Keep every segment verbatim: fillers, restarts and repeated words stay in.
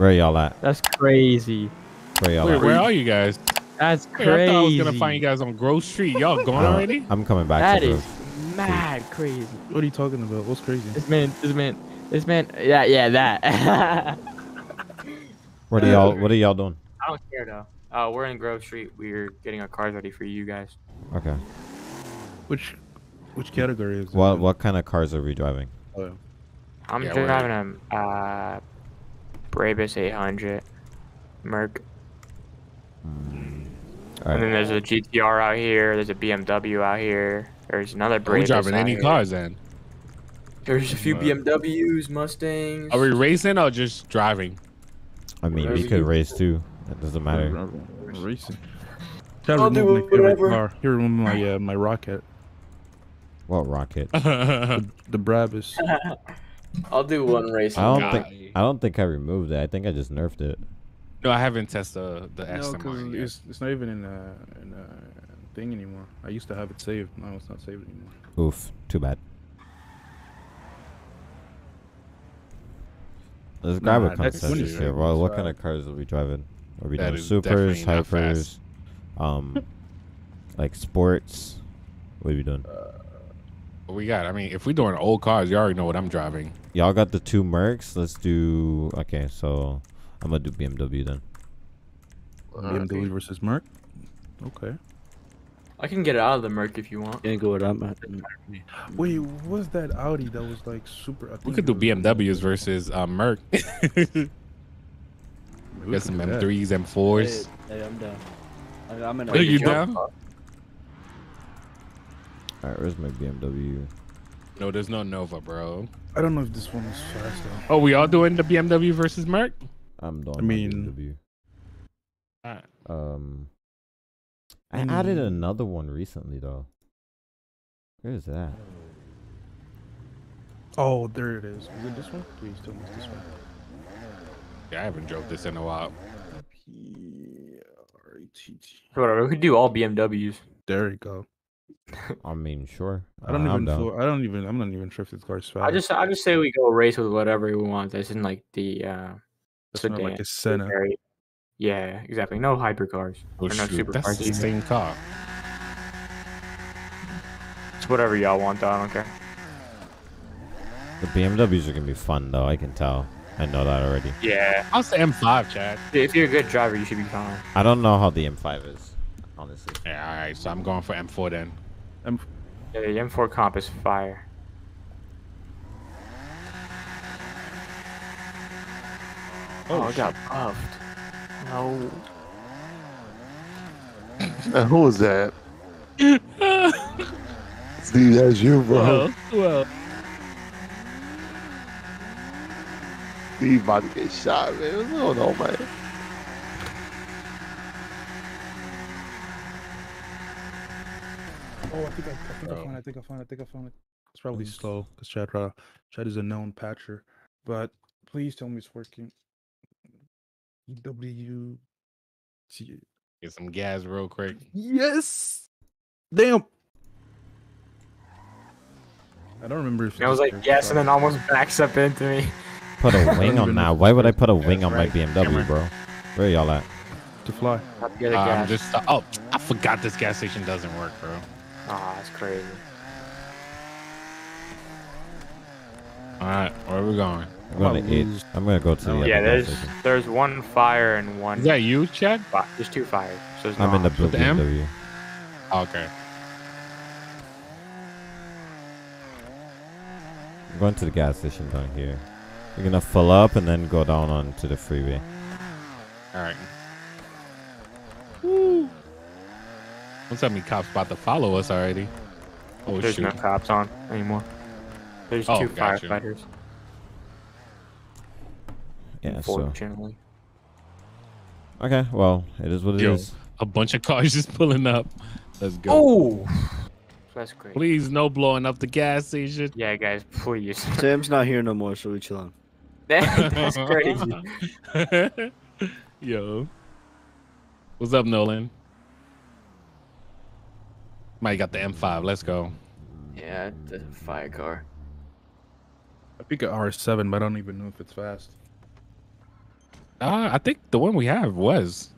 Where y'all at? That's crazy. Where y'all at? Where are you guys? That's crazy. Wait, I thought I was gonna find you guys on Grove Street. Y'all gone uh, already? I'm coming back. That to is Grove. Mad crazy. What are you talking about? What's crazy? This man, this man, this man. Yeah, yeah, that. What are y'all? What are y'all doing? I don't care though. Uh, we're in Grove Street. We're getting our cars ready for you guys. Okay. Which, which category is? What it? What kind of cars are we driving? Oh. I'm yeah, driving a uh, Brabus eight hundred, Merc. Mm. Right. And then there's a G T R out here. There's a B M W out here. There's another Brabus. Are we driving any here. cars then? There's a few uh, B M Ws, Mustangs. Are we racing or just driving? I mean, Whatever we could race too. It doesn't matter. I'm racing. I'll do my whatever. Car. You remove my uh, my rocket. What rocket? the, the Brabus. I'll do one race. I don't God. think I don't think I removed it. I think I just nerfed it. No, I haven't tested uh, the S. No, because it's, it's not even in a, in a thing anymore. I used to have it saved. Now it's not saved anymore. Oof, too bad. Let's grab nah, a consensus here. Well, what kind of cars are we driving? Are we that doing supers, hypers, um, like sports? What are we doing? Uh, what we got? I mean, if we're doing old cars, you already know what I'm driving. Y'all got the two Mercs. Let's do. Okay, so I'm gonna do B M W then. B M W versus Merc. Okay. I can get it out of the Merc if you want. You can go without my. Wait, what's that Audi that was like super? We could do B M Ws versus uh, Merc. we we got some M threes, M fours. Hey, hey, I'm down. I mean, I'm in. Are you down? All right, where's my B M W? No, there's no Nova, bro. I don't know if this one is fast though. Oh, we all doing the B M W versus Merc? I'm doing. I mean, B M W. Um. I added another one recently, though. Where is that? Oh, there it is. Is it this one? Please tell me it's this one. Yeah, I haven't drove this in a while. Bro, we could do all B M Ws. There you go. I mean, sure. I don't uh, even. Feel, I don't even. I'm not even sure if this car's fast. I just. I just say we go race with whatever we want. That's in like the. Uh, That's not like a Senna. Yeah, exactly. No hypercars. Oh, no super That's cars the either. Same car. It's whatever y'all want, though. I don't care. The B M Ws are going to be fun, though. I can tell. I know that already. Yeah. I'll say M five, Chad. If you're a good driver, you should be fine. I don't know how the M five is, honestly. Yeah, all right. So I'm going for M four, then. M yeah, the M four comp is fire. Oh, oh I got buffed. No. Now, who was that? Steve, that's you, bro. Well, well. Steve about to get shot, man. What's going on, man? Oh, I think I, I, think oh. I found it. I think I found it. I think I found it. It's probably mm-hmm. slow because Chad, uh, Chad is a known patcher. But please tell me it's working. W. Get some gas real quick. Yes. Damn. I don't remember. If I was like yes, and then almost backs up into me. Put a wing on now. Why would I put a wing on my B M W, bro? Where y'all at? To fly. I'm um, just. Uh, oh, I forgot this gas station doesn't work, bro. Ah, oh, that's crazy. All right, where are we going? I'm gonna eat. I'm gonna go to the. Yeah, there's station. There's one fire and one. Is that you, Chad? Fire. There's two fires. So there's I'm no in the blue B M W. Oh, okay. I'm going to the gas station down here. We're gonna fill up and then go down onto the freeway. All right. Woo! Don't tell me cops about to follow us already. Oh there's shoot! There's no cops on anymore. There's oh, two firefighters. You. Yeah, unfortunately. So. Okay, well, it is what it Yo, is. A bunch of cars just pulling up. Let's go. Oh, that's great. Please, no blowing up the gas station. Yeah, guys, please. Sam's not here no more, so we chill on. That's crazy. Yo, what's up, Nolan? Mike got the M five. Let's go. Yeah, the fire car. I pick an R seven, but I don't even know if it's fast. Uh, I think the one we have was.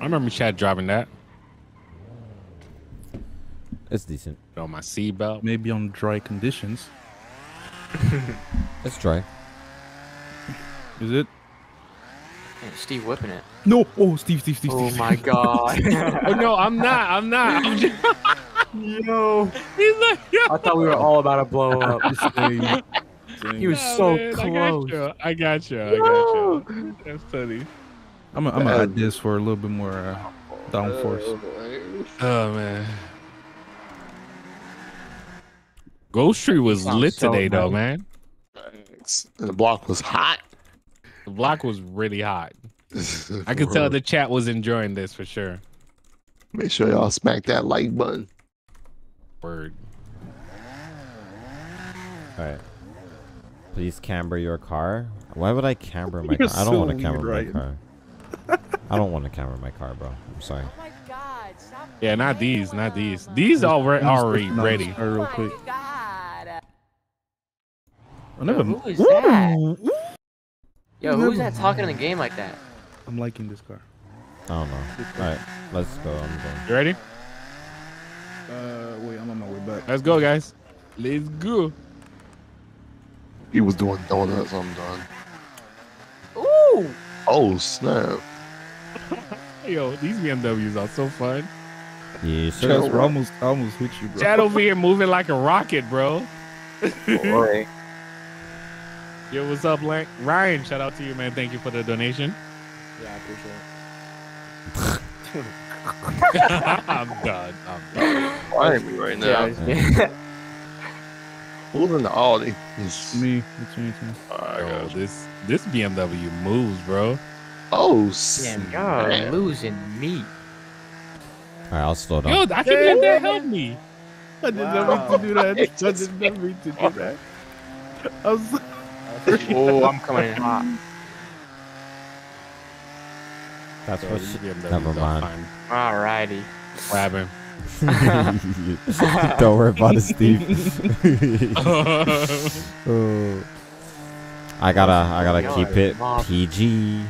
I remember Chad driving that. It's decent. Put on my seatbelt. Maybe on dry conditions. It's dry. Is it? Man, Steve whipping it. No. Oh, Steve, Steve, Steve. Oh, Steve, my Steve. God. Oh, no, I'm not. I'm not. I'm just... Yo. He's like, yo. I thought we were all about to blow up. He was no, so man, close. I got you. I got you. I got you. That's funny. I'm going to add this for a little bit more uh, downforce. Oh, oh, man. Ghost Tree was lit so today, though, man. The block was hot. The block was really hot. I could tell the chat was enjoying this for sure. Make sure y'all smack that like button. Word. All right. Please camber your car. Why would I camber my car? So I don't want to camber right. my car. I don't want to camber my car, bro. I'm sorry. Oh my God, stop. Yeah, not these, not these. These are already, already ready. Oh real quick. God. I never... Yo, who is that? Yo, who's that talking in the game like that? I'm liking this car. I don't know. All right, let's go. I'm going. You ready? Uh, wait, I'm on my way back. Let's go, guys. Let's go. He was doing donuts. I'm done. Ooh! Oh snap! Yo, these B M Ws are so fun. Yeah, sure. Chad, almost, almost hit you, bro. Chad over here moving like a rocket, bro. Boy. Yo, what's up, Lank? Ryan, shout out to you, man. Thank you for the donation. Yeah, I appreciate it. I'm done. I'm done. Firing me right now. Yeah, who's in the Audi? It's me. It's me. Oh, oh, this this B M W moves, bro. Oh, damn, God, man. Losing me. All right, I'll slow down. Yo, I can let that help me. I didn't wow. need to do that. I didn't need to do that. I was like, oh, I'm coming in hot. That's so what she did. Never mind. Alrighty. What happened? Don't worry about it, Steve. Oh. I gotta, I gotta God, keep it mom. P G.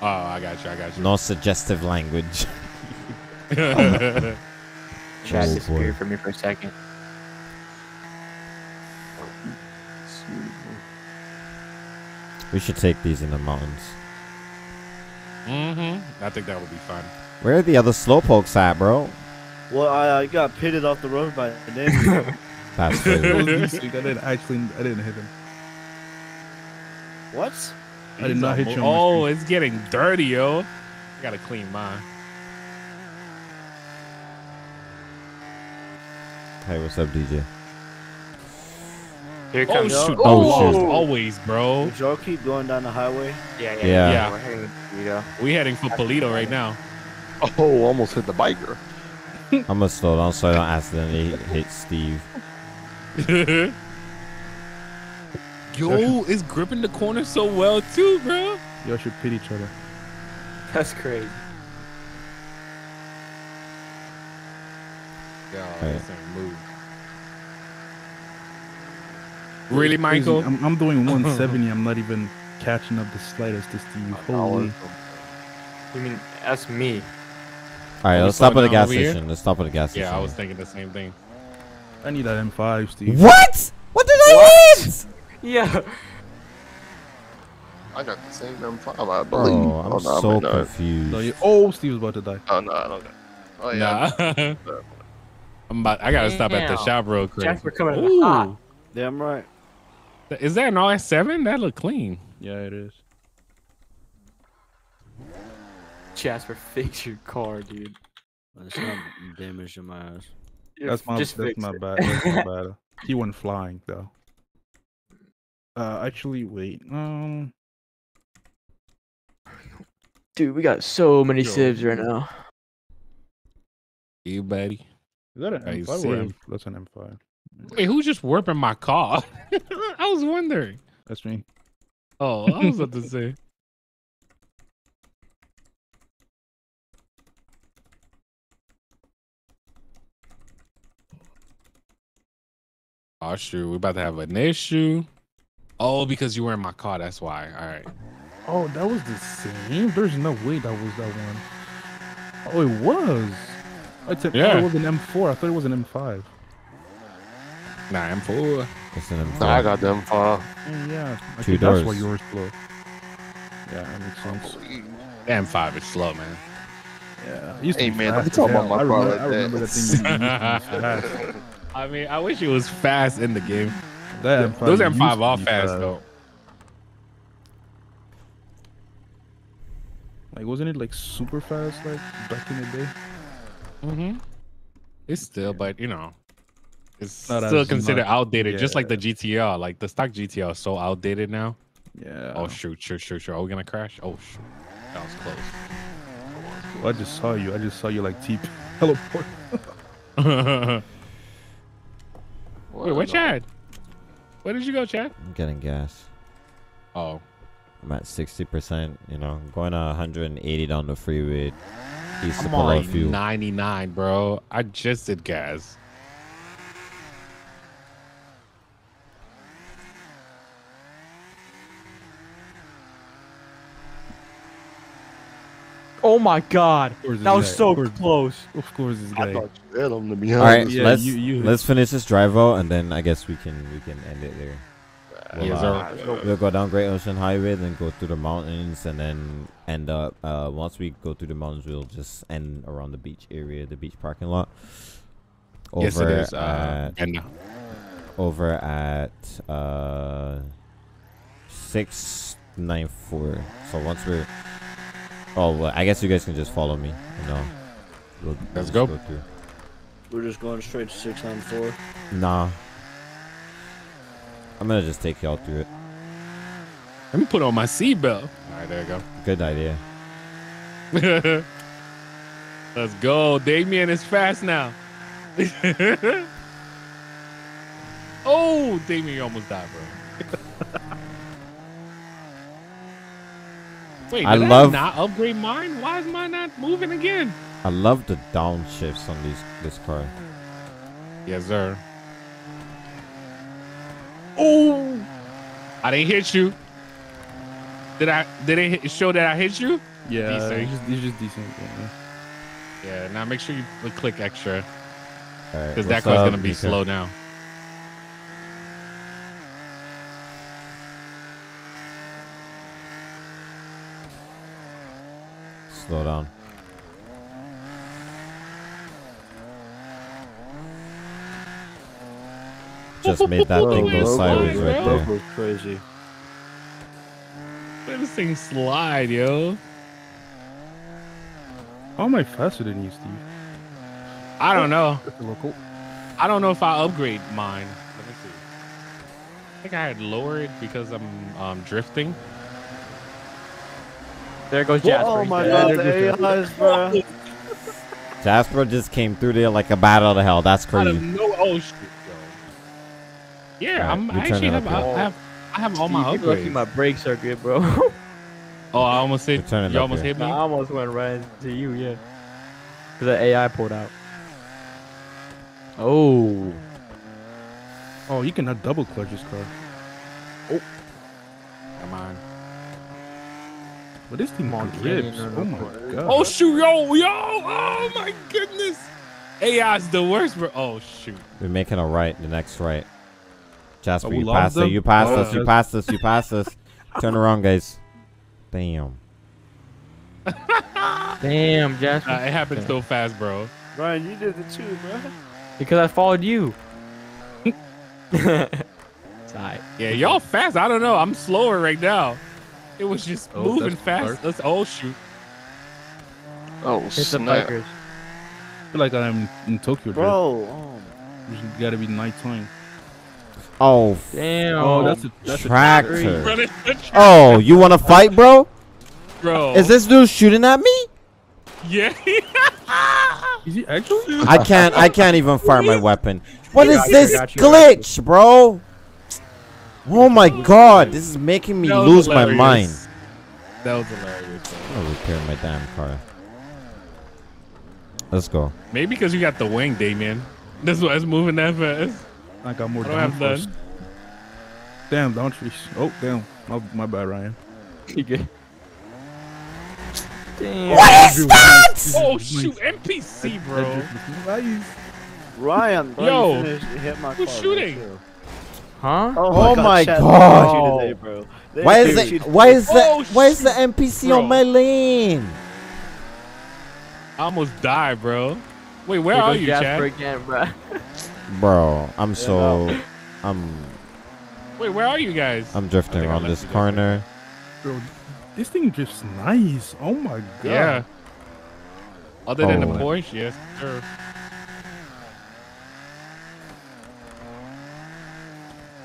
Oh, I got you, I got you. No suggestive language. Chat oh, disappeared from me for a second. We should take these in the mountains. Mm-hmm. I think that would be fun. Where are the other slowpokes at, bro? Well, I, I got pitted off the road by a name. That's crazy. I didn't actually, I didn't hit him. What? I did He's not hit you. Oh, it's getting dirty, yo. I gotta clean mine. Hey, what's up, D J? Here comes oh, shoot. Oh, shoot. Always, bro. Did y'all keep going down the highway? Yeah, yeah, yeah. yeah. We're heading for Polito. We're heading for Polito right now. Oh, almost hit the biker. I'm gonna slow down so I don't accidentally hit Steve. Yo, it's gripping the corner so well, too, bro. Y'all should pit each other. That's crazy. Yo, right. That's a move. Really, Michael? I'm, I'm doing one seventy. I'm not even catching up the slightest to Steve. Holy. I mean, that's me. All right, let's stop at the gas station. Let's stop at the gas station. Yeah, I was thinking the same thing. I need that M five, Steve. What? What did I hit? Yeah. I got the same M five, I believe. Oh, I'm so confused. Oh, Steve's about to die. Oh, no, I don't. Oh, yeah. I'm about. I gotta stop at the shop real quick. Jacks were coming in hot. Damn right. Is that an R S seven? That look clean. Yeah, it is. Jasper, fix your car, dude. It's not damage in my ass. That's my, Just that's my bad. That's my bad. He went flying though. Uh, actually, wait. Um, dude, we got so many Yo. Civs right now. You buddy, is that an M five? Or M that's an M five. Wait, who's just warping my car? I was wondering. That's me. Oh, I was about to say. Oh shoot, we're about to have an issue. Oh, because you were in my car, that's why. All right. Oh, that was the same? There's no way that was that one. Oh, it was. I said, yeah. Oh, it was an M four. I thought it was an M five. Nah, M four. It's an M five. Nah, I got the M four. Yeah. I Two doors. That's why yours slow. Yeah, that makes sense. The M five is slow, man. Yeah. Used to hey, man, I'm talking about my car like I remember that thing. You used to I mean, I wish it was fast in the game. That M five Those M five are fast, uh, though. Like, wasn't it like super fast, like back in the day? Mm-hmm. It's still, but you know, it's no, still considered not, outdated, yeah, just like the G T R. Like the stock G T R is so outdated now. Yeah. Oh shoot, shoot, shoot, shoot. Are we gonna crash? Oh shoot, that was close. Oh, I just saw you. I just saw you like T P teleport. Wait, where Chad? Where did you go, Chad? I'm getting gas. Oh. I'm at sixty percent, you know, going at one hundred eighty down the freeway. I'm on like fuel. ninety-nine, bro. I just did gas. Oh my God, that was so close. Of course, it's guy. I thought you hit him, to be honest. All right, yeah, let's you, you let's finish this drive out, and then I guess we can we can end it there. We'll, uh, we'll go down Great Ocean Highway, then go through the mountains, and then end up. Uh, once we go through the mountains, we'll just end around the beach area, the beach parking lot. Over yes, it is. Uh, at, and over at uh, six ninety-four. So once we're, oh, well, I guess you guys can just follow me. You know, we'll, let's we'll go. go through. We're just going straight to six ninety-four. Nah. I'm gonna just take y'all through it. Let me put on my seatbelt. All right, there you go. Good idea. Let's go. Damien is fast now. Oh, Damien, you almost died, bro. Wait, I did love... I not upgrade mine? Why is mine not moving again? I love the downshifts on these, this car. Yes, sir. Oh, I didn't hit you. Did I? Did it hit, show that I hit you? Yeah, it's just, it's just decent. Yeah. Yeah. Now make sure you click extra, because right, that car's up? gonna be slow now. Slow down. Just made that thing go sideways right there. That was crazy. Let this thing slide, yo. How am I faster than you, Steve? I don't know. I don't know if I upgrade mine. Let me see. I think I had lowered because I'm um, drifting. There goes Jasper. Oh my God, the A Is, bro. Jasper just came through there like a bat out of hell. That's crazy. No, oh shit. Yeah, right, I'm, I actually have I, I have I have all Steve, my upgrades. Lucky my brakes are good, bro. Oh, I almost hit you. Almost here. hit me. I almost went right to you, yeah. Cause the A I pulled out. Oh. Oh, you cannot double clutch this car. Oh. Come on. But this team on ribs. Oh my God. Oh shoot, yo, yo! Oh my goodness. A I's the worst, bro. Oh shoot. We're making a right. The next right. Jasper, oh, you, passed it, you passed oh, us, yeah. you passed us, you passed us, you passed us. Turn around, guys. Damn. Damn, Jasper. Nah, it happened Damn. so fast, bro. Ryan, you did it too, bro. Because I followed you. It's all right. Yeah, y'all fast. I don't know. I'm slower right now. It was just oh, moving fast. Dark. Let's all shoot. Oh, Hit snap. The bikers. I feel like I'm in Tokyo, bro. Oh. It's gotta be nighttime. Oh, damn. Oh, that's a, that's a tractor. Oh, you want to fight, bro? Bro. Is this dude shooting at me? Yeah. Is he actually? I can't, I can't even fire my weapon. What is this glitch, bro? Oh my God. This is making me lose my mind. That was hilarious. I'm repairing my damn car. Let's go. Maybe because you got the wing, Damien. That's why it's moving that fast. I got more downforce. Damn, downforce. Oh, damn. My, my bad, Ryan. Damn. What is that? Oh shoot, N P C bro. Nice. Ryan, yo, hit my who's shooting? Too. Huh? Oh, oh my god! god. Today, bro. Why is it? Why is that? Oh, why is the N P C bro. on my lane? I almost died, bro. Wait, where are you, Chad? Again, bro. Bro, I'm yeah, so, no. I'm. Wait, where are you guys? I'm drifting around this corner. Bro, this thing drifts nice. Oh my god. Yeah. Other oh. than the Porsche, yes, sure.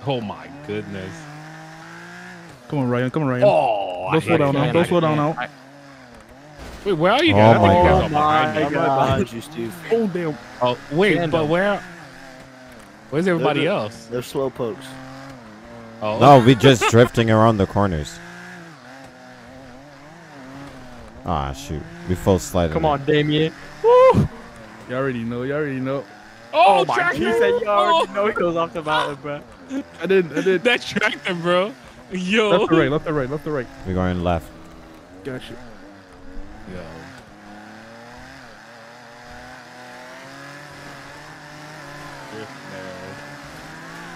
Oh my goodness. Come on, Ryan. Come on, Ryan. Oh, don't slow down now. Don't slow down now. Wait, where are you guys? Oh my god. Oh my god. Oh damn. Oh wait, but where? Where's everybody they're, else? They're slow pokes. Oh. No, we're just drifting around the corners. Ah, shoot. We full sliding. Come on, Damien. Woo! You already know. You already know. Oh, oh my god. He said you already oh. know he goes off the mountain, bro. I didn't. I didn't. That tracked him, bro. Yo. Left to right. Left to right. Left to right. We're going left. Gotcha. Yo.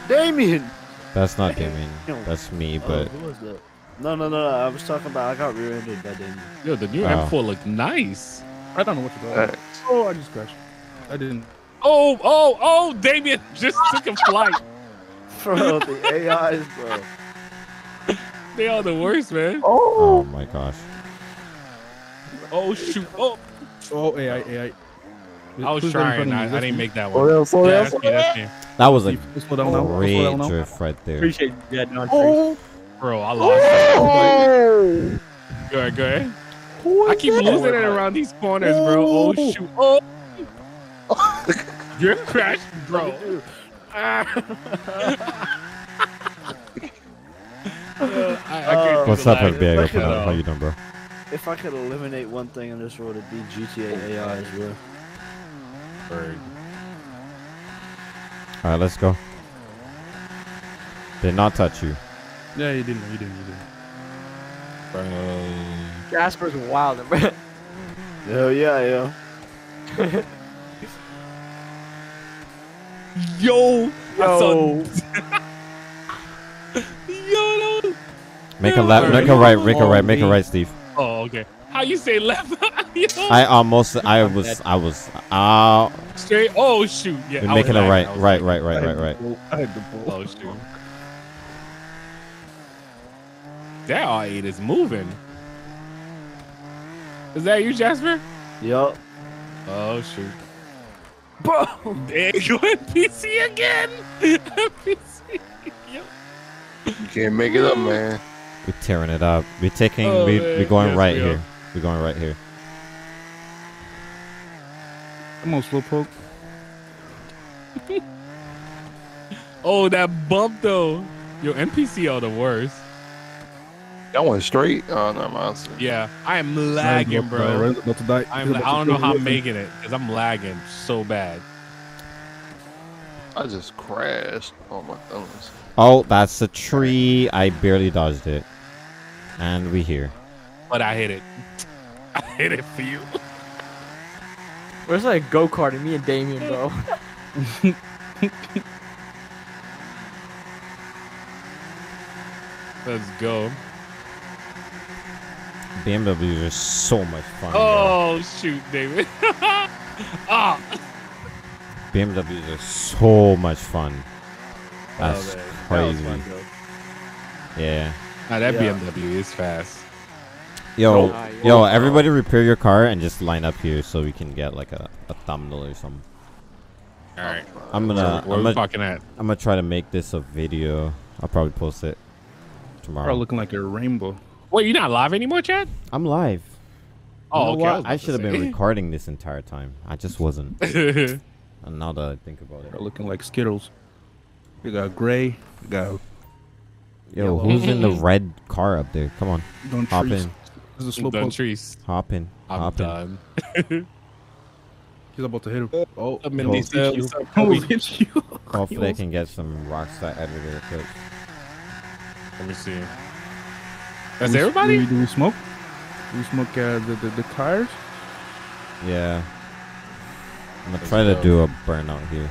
Damien. That's not Damien. That's me, but. Uh, who was that? No, no, no, no. I was talking about I got rear-ended by Damien. Yo, the new oh. M four looked nice. I don't know what to do. Right. Oh, I just crashed. I didn't. Oh, oh, oh, Damien just took a flight. Bro, the A Is, bro. They are the worst, man. Oh, oh my gosh. Oh, shoot. Oh, oh A I, A I. I was trying. I, I didn't make that one. Oh, yeah, yeah, that's me, that's me. That was a great drift right there. Appreciate that, non oh. Bro, I lost oh. that. Go ahead, go ahead. Who I keep that? losing it around these corners, bro. Oh, shoot. Oh. You're crashed, bro. What's up, F B A? How you doing, bro? If I could eliminate one thing in this world, it'd be G T A A I as well. Alright, let's go. Did not touch you. Yeah, you didn't. You didn't. You didn't. Bro. Jasper's wild, bro. Hell yeah, yeah. Yo, yo. Yo, no. Make a left, make a right, make a right, make a right, Steve. Oh, okay. How you say left? Yo. I almost, I was, I was, ah. Uh, Straight. Oh shoot. Yeah. We're making a right, right, right, right, right, right. I had the ball. Oh shoot. That R eight is moving. Is that you, Jasper? Yup. Oh shoot. Bro, there you N P C again. N P C. Yep. You can't make it up, man. We're tearing it up. We're taking. Oh, we, we're going yes, right we here. We're going right here. Come on, slowpoke. Oh, that bump though. Yo, N P C are the worst. That went straight. Oh no, man. Yeah, I am lagging, bro. I'm. I don't know how I'm making it because I'm lagging so bad. I just crashed. Oh my goodness. Oh, that's a tree. I barely dodged it, and we here. But I hit it. I hit it for you. Where's like go karting? Me and Damien, bro. Let's go. B M Ws are so much fun. Oh, bro. Shoot, David. Ah. B M Ws are so much fun. That's oh, crazy. That fun, yeah. Nah, that yeah. B M W is fast. Yo, oh, yo, oh, everybody oh. repair your car and just line up here so we can get like a, a thumbnail or something. All right. I'm gonna. Where I'm we fucking at? I'm gonna try to make this a video. I'll probably post it tomorrow. Bro, looking like a rainbow. Wait, you're not live anymore, Chad? I'm live. Oh, you know okay. I, I should have been recording this entire time. I just wasn't. And now that I think about it. They're looking like Skittles. We got gray. We got... Yo, yellow. Who's in the red car up there? Come on. Don't Hop trees. in. There's a slow Don't trees. Hop in. I'm Hop done. in. He's about to hit him. Oh, I'm in these hills. Hopefully I can get some Rockstar editor clips. Let me see. That's we, everybody? We, do we smoke? Do we smoke uh, the, the, the tires? Yeah. I'm going to try to do a burnout here.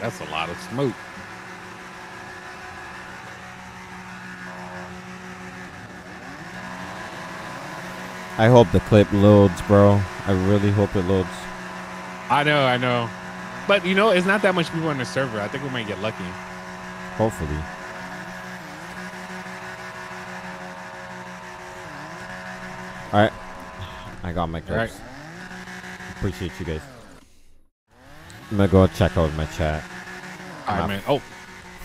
That's a lot of smoke. I hope the clip loads, bro. I really hope it loads. I know, I know. But, you know, it's not that much people on the server. I think we might get lucky. Hopefully. All right. I got my clips. All right. Appreciate you guys. I'm going to go check out my chat. All right, man. Oh.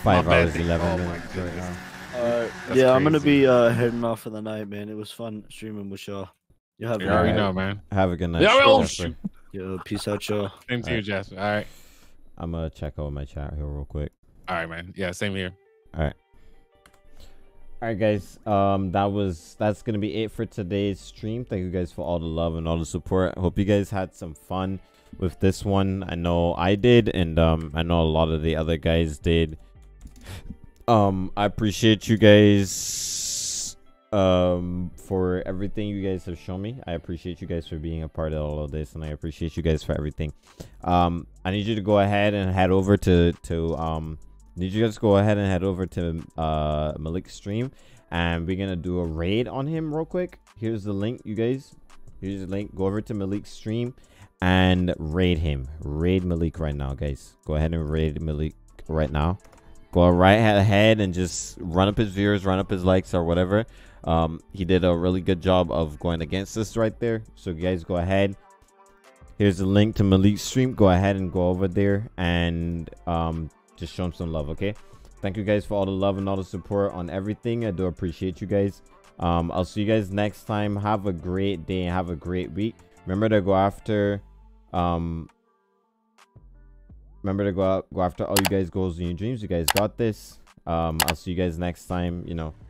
five hours, eleven minutes right now. Uh, yeah, I'm going to be uh, heading off for the night, man. It was fun streaming with y'all. You have yeah, a right. know, man. Have a good night. Yeah, Yo, peace out, y'all. Same to you, Jasper. All right. I'm going to check out my chat here real quick. All right, man. Yeah, same here. All right. All right, guys. Um, that was that's going to be it for today's stream. Thank you guys for all the love and all the support. I hope you guys had some fun with this one. I know I did, and um, I know a lot of the other guys did. Um, I appreciate you guys um, for everything you guys have shown me. I appreciate you guys for being a part of all of this, and I appreciate you guys for everything. Um, I need you to go ahead and head over to to um. Need you guys go ahead and head over to uh Malik's stream, and we're gonna do a raid on him real quick. Here's the link, you guys. Here's the link. Go over to Malik's stream and raid him. Raid Malik right now, guys. Go ahead and raid Malik right now. Go right ahead and just run up his viewers, run up his likes or whatever. Um, he did a really good job of going against us right there. So you guys go ahead. Here's the link to Malik's stream. Go ahead and go over there and um, just show him some love, okay? Thank you guys for all the love and all the support on everything. I do appreciate you guys. Um, I'll see you guys next time. Have a great day and have a great week. Remember to go after... Um, Remember to go out, go after all you guys' goals and your dreams. You guys got this. Um, I'll see you guys next time. You know.